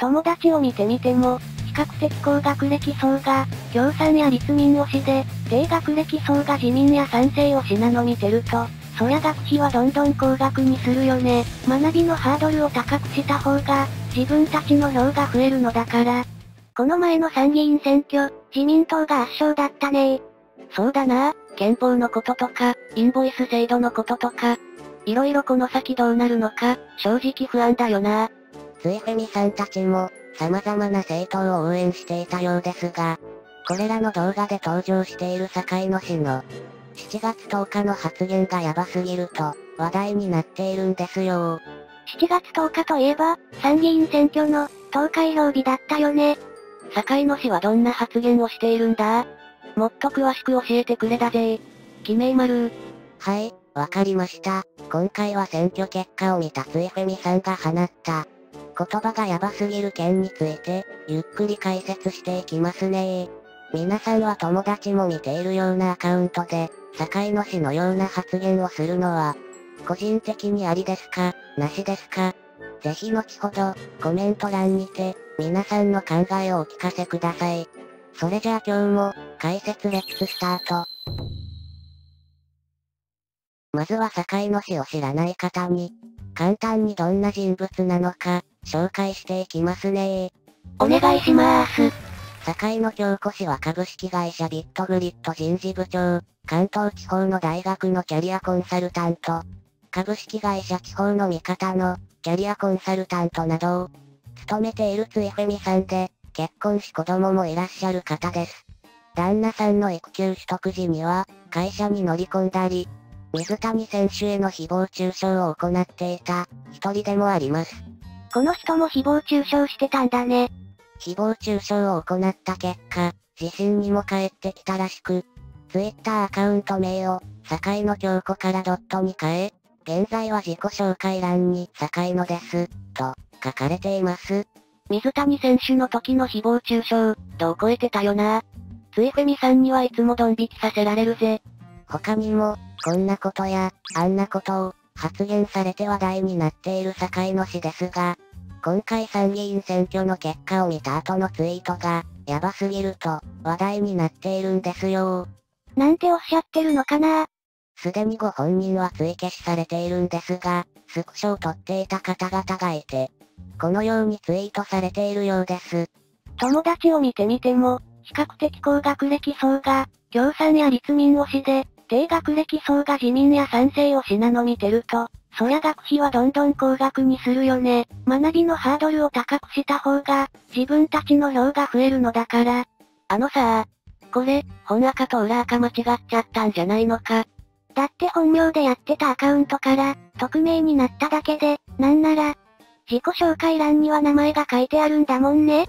友達を見てみても、比較的高学歴層が、共産や立民推しで、低学歴層が自民や賛成推しなの見てると、そりゃ学費はどんどん高額にするよね。学びのハードルを高くした方が、自分たちの票が増えるのだから。この前の参議院選挙、自民党が圧勝だったねー。そうだなぁ、憲法のこととか、インボイス制度のこととか、いろいろこの先どうなるのか、正直不安だよなぁ。ついフェミさんたちも、様々な政党を応援していたようですが、これらの動画で登場している堺野氏の、7月10日の発言がヤバすぎると、話題になっているんですよ。7月10日といえば、参議院選挙の、投開票日だったよね。堺野氏はどんな発言をしているんだ？もっと詳しく教えてくれだぜ。きめいまる。はい、わかりました。今回は選挙結果を見たついフェミさんが放った、言葉がヤバすぎる件について、ゆっくり解説していきますね。皆さんは友達も見ているようなアカウントで、堺野氏のような発言をするのは、個人的にありですか、なしですか？ぜひ後ほど、コメント欄にて、皆さんの考えをお聞かせください。それじゃあ今日も、解説レッツスタート。まずは堺野氏を知らない方に、簡単にどんな人物なのか、紹介していきますねー。お願いしまーす。堺野恭子氏は株式会社ビットグリッド人事部長、関東地方の大学のキャリアコンサルタント、株式会社地方の味方のキャリアコンサルタントなどを務めているついフェミさんで、結婚し子供もいらっしゃる方です。旦那さんの育休取得時には、会社に乗り込んだり、水谷選手への誹謗中傷を行っていた、一人でもあります。この人も誹謗中傷してたんだね。誹謗中傷を行った結果、自身にも返ってきたらしく、Twitter アカウント名を、堺野恭子からドットに変え、現在は自己紹介欄に、堺野です、と、書かれています。水谷選手の時の誹謗中傷、どう超えてたよな。ついフェミさんにはいつもドン引きさせられるぜ。他にも、こんなことや、あんなことを、発言されて話題になっている堺野氏ですが、今回参議院選挙の結果を見た後のツイートが、ヤバすぎると、話題になっているんですよ。なんておっしゃってるのかな？すでにご本人はツイ消しされているんですが、スクショを撮っていた方々がいて、このようにツイートされているようです。友達を見てみても、比較的高学歴層が、共産や立民推しで、低学歴層が自民や賛成推しなの見てると、そりゃ学費はどんどん高額にするよね。学びのハードルを高くした方が、自分たちの票が増えるのだから。これ、本赤と裏赤間違っちゃったんじゃないのか。だって本名でやってたアカウントから、匿名になっただけで、なんなら、自己紹介欄には名前が書いてあるんだもんね。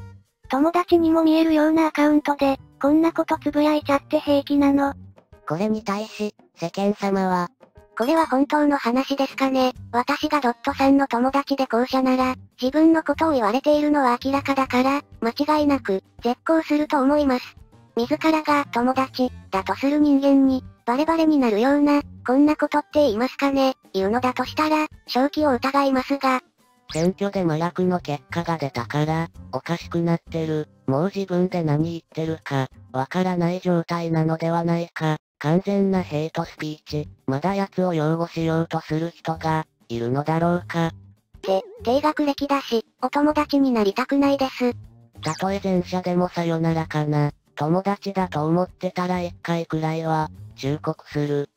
友達にも見えるようなアカウントで、こんなことつぶやいちゃって平気なの。これに対し、世間様は、これは本当の話ですかね。私がドットさんの友達で後者なら、自分のことを言われているのは明らかだから、間違いなく、絶交すると思います。自らが友達、だとする人間に、バレバレになるような、こんなことって言いますかね。言うのだとしたら、正気を疑いますが。選挙で真逆の結果が出たから、おかしくなってる。もう自分で何言ってるか、わからない状態なのではないか。完全なヘイトスピーチ、まだ奴を擁護しようとする人が、いるのだろうか。低学歴だし、お友達になりたくないです。たとえ前者でもさよならかな、友達だと思ってたら一回くらいは、忠告する。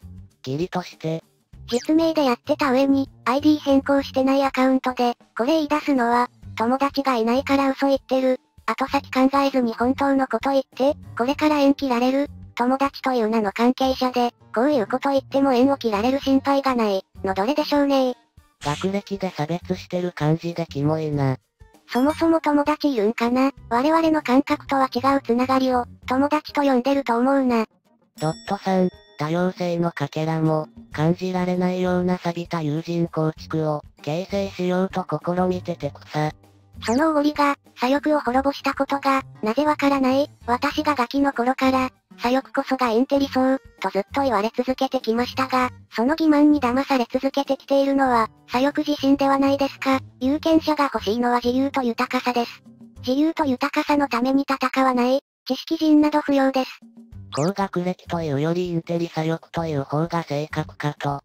義理として。実名でやってた上に、ID 変更してないアカウントで、これ言い出すのは、友達がいないから嘘言ってる。後先考えずに本当のこと言って、これから縁切られる。友達という名の関係者で、こういうこと言っても縁を切られる心配がない、のどれでしょうね。学歴で差別してる感じでキモいな。そもそも友達いるんかな？我々の感覚とは違うつながりを、友達と呼んでると思うな。ドットさん、多様性のかけらも、感じられないような錆びた友人構築を、形成しようと試みてて草。そのおごりが、左翼を滅ぼしたことが、なぜわからない？私がガキの頃から、左翼こそがインテリ層、とずっと言われ続けてきましたが、その欺瞞に騙され続けてきているのは、左翼自身ではないですか。有権者が欲しいのは自由と豊かさです。自由と豊かさのために戦わない、知識人など不要です。高学歴というよりインテリ左翼という方が正確かと。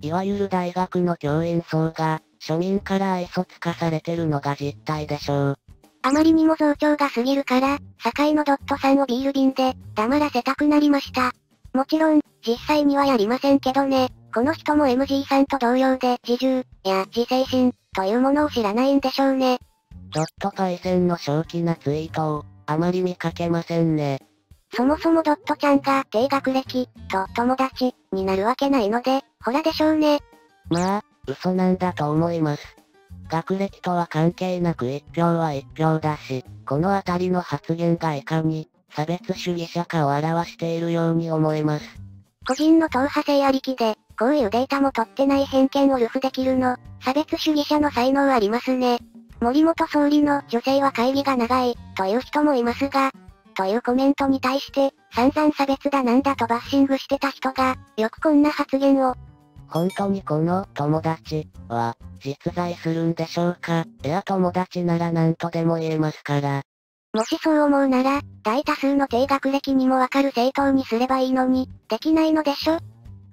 いわゆる大学の教員層が、庶民から愛想つかされてるのが実態でしょう。あまりにも増長が過ぎるから、堺のドットさんをビール瓶で黙らせたくなりました。もちろん、実際にはやりませんけどね、この人も MG さんと同様で自重、や自制心、というものを知らないんでしょうね。ドットパイセンの正気なツイートを、あまり見かけませんね。そもそもドットちゃんが低学歴、と友達、になるわけないので、ほらでしょうね。まあ、嘘なんだと思います。学歴とは関係なく一票は一票だし、このあたりの発言がいかに差別主義者かを表しているように思います。個人の党派性ありきで、こういうデータも取ってない偏見を流布できるの、差別主義者の才能ありますね。森元総理の女性は会議が長い、という人もいますが、というコメントに対して、散々差別だなんだとバッシングしてた人が、よくこんな発言を。本当にこの友達は実在するんでしょうか。いや友達なら何とでも言えますから。もしそう思うなら、大多数の低学歴にもわかる政党にすればいいのに、できないのでしょ。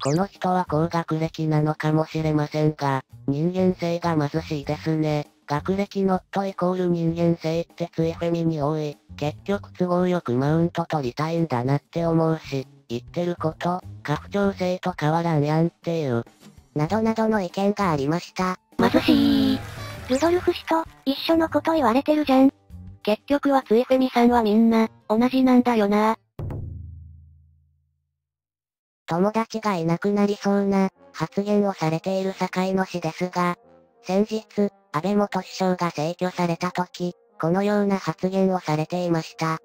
この人は高学歴なのかもしれませんが、人間性が貧しいですね。学歴ノットイコール人間性ってついフェミに多い。結局都合よくマウント取りたいんだなって思うし。言ってること、家父長制と変わらんやんっていう、などなどの意見がありました。貧しい。ルドルフ氏と、一緒のこと言われてるじゃん。結局はついフェミさんはみんな、同じなんだよな。友達がいなくなりそうな、発言をされている堺野氏ですが、先日、安倍元首相が逝去された時、このような発言をされていました。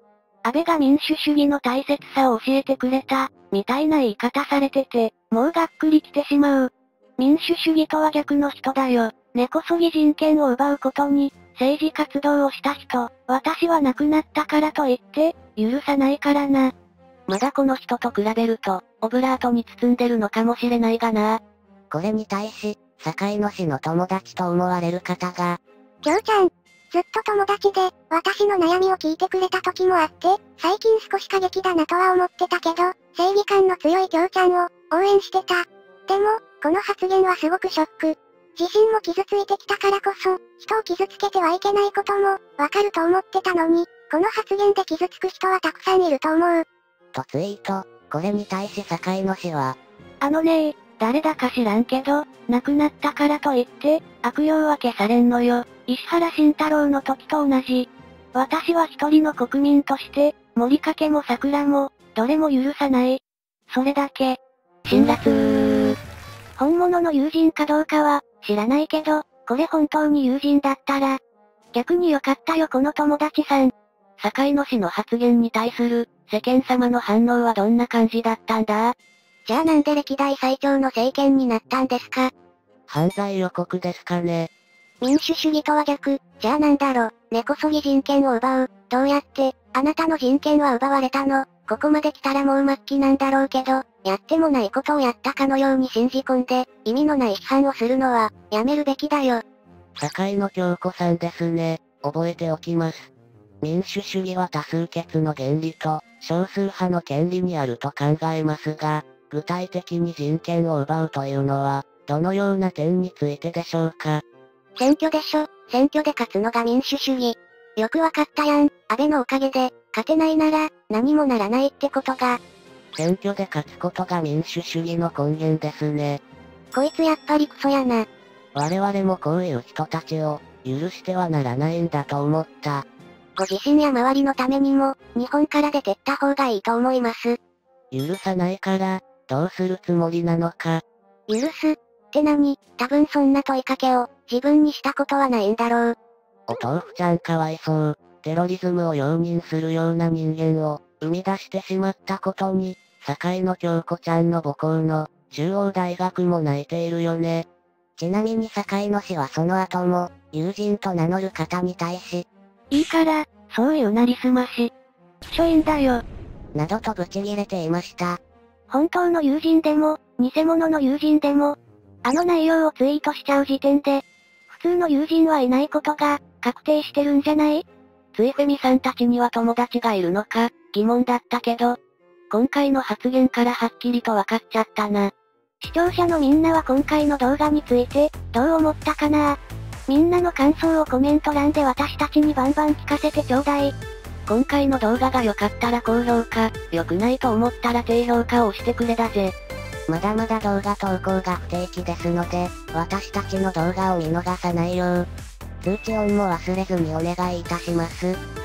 安倍が民主主義の大切さを教えてくれた、みたいな言い方されてて、もうがっくり来てしまう。民主主義とは逆の人だよ。根こそぎ人権を奪うことに、政治活動をした人、私は亡くなったからと言って、許さないからな。まだこの人と比べると、オブラートに包んでるのかもしれないがな。これに対し、堺野氏の友達と思われる方が、きょうちゃんずっと友達で、私の悩みを聞いてくれた時もあって、最近少し過激だなとは思ってたけど、正義感の強いきょうちゃんを応援してた。でも、この発言はすごくショック。自身も傷ついてきたからこそ、人を傷つけてはいけないことも、わかると思ってたのに、この発言で傷つく人はたくさんいると思う。とツイート、これに対し堺野氏は、あのねー、誰だか知らんけど、亡くなったからといって、悪用は消されんのよ。石原慎太郎の時と同じ。私は一人の国民として、森掛も桜も、どれも許さない。それだけ。辛辣。本物の友人かどうかは、知らないけど、これ本当に友人だったら、逆に良かったよこの友達さん。堺野氏の発言に対する、世間様の反応はどんな感じだったんだ？じゃあなんで歴代最長の政権になったんですか？犯罪予告ですかね。民主主義とは逆、じゃあなんだろ、根こそぎ人権を奪う、どうやって、あなたの人権は奪われたの、ここまで来たらもう末期なんだろうけど、やってもないことをやったかのように信じ込んで、意味のない批判をするのは、やめるべきだよ。堺野京子さんですね、覚えておきます。民主主義は多数決の原理と、少数派の権利にあると考えますが、具体的に人権を奪うというのは、どのような点についてでしょうか。選挙でしょ。選挙で勝つのが民主主義。よくわかったやん。安倍のおかげで、勝てないなら、何もならないってことが。選挙で勝つことが民主主義の根源ですね。こいつやっぱりクソやな。我々もこういう人たちを、許してはならないんだと思った。ご自身や周りのためにも、日本から出てった方がいいと思います。許さないから、どうするつもりなのか。許す。って何？多分そんな問いかけを自分にしたことはないんだろう。お豆腐ちゃんかわいそう。テロリズムを容認するような人間を生み出してしまったことに、堺野京子ちゃんの母校の中央大学も泣いているよね。ちなみに堺野氏はその後も友人と名乗る方に対し、いいから、そういうなりすまし。ちょいんだよ。などとブチ切れていました。本当の友人でも、偽物の友人でも、あの内容をツイートしちゃう時点で、普通の友人はいないことが、確定してるんじゃない？ついフェミさんたちには友達がいるのか、疑問だったけど、今回の発言からはっきりと分かっちゃったな。視聴者のみんなは今回の動画について、どう思ったかな？みんなの感想をコメント欄で私たちにバンバン聞かせてちょうだい。今回の動画が良かったら高評価、良くないと思ったら低評価を押してくれだぜ。まだまだ動画投稿が不定期ですので、私たちの動画を見逃さないよう、通知オンも忘れずにお願いいたします。